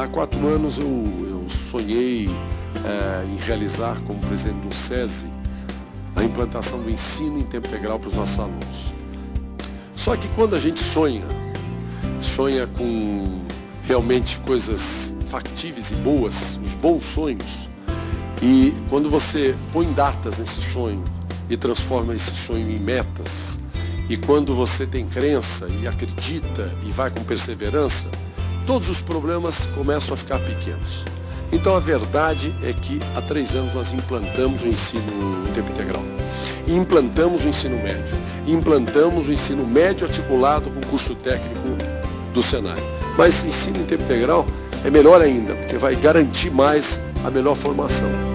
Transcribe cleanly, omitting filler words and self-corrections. Há 4 anos eu sonhei em realizar, como presidente do SESI, a implantação do ensino em tempo integral para os nossos alunos. Só que quando a gente sonha com realmente coisas factíveis e boas, os bons sonhos, e quando você põe datas nesse sonho e transforma esse sonho em metas, e quando você tem crença e acredita e vai com perseverança, todos os problemas começam a ficar pequenos. Então a verdade é que há 3 anos nós implantamos o ensino em tempo integral. E implantamos o ensino médio. E implantamos o ensino médio articulado com o curso técnico do SENAI. Mas ensino em tempo integral é melhor ainda, porque vai garantir mais a melhor formação.